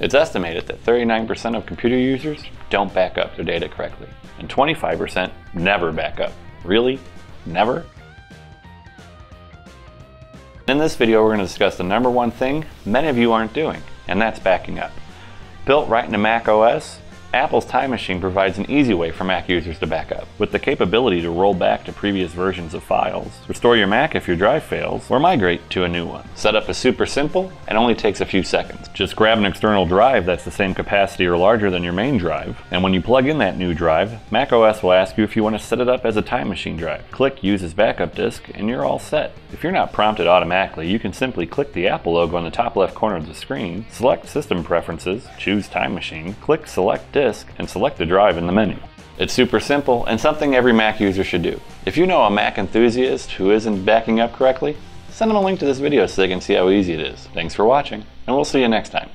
It's estimated that 39% of computer users don't back up their data correctly, and 25% never back up. Really? Never? In this video, we're going to discuss the number one thing many of you aren't doing, and that's backing up. Built right into macOS, Apple's Time Machine provides an easy way for Mac users to back up, with the capability to roll back to previous versions of files, restore your Mac if your drive fails, or migrate to a new one. Setup is super simple and only takes a few seconds. Just grab an external drive that's the same capacity or larger than your main drive, and when you plug in that new drive, macOS will ask you if you want to set it up as a Time Machine drive. Click Use as Backup Disk, and you're all set. If you're not prompted automatically, you can simply click the Apple logo on the top left corner of the screen, select System Preferences, choose Time Machine, click Select Disk, and select the drive in the menu. It's super simple and something every Mac user should do. If you know a Mac enthusiast who isn't backing up correctly, send them a link to this video so they can see how easy it is. Thanks for watching, and we'll see you next time.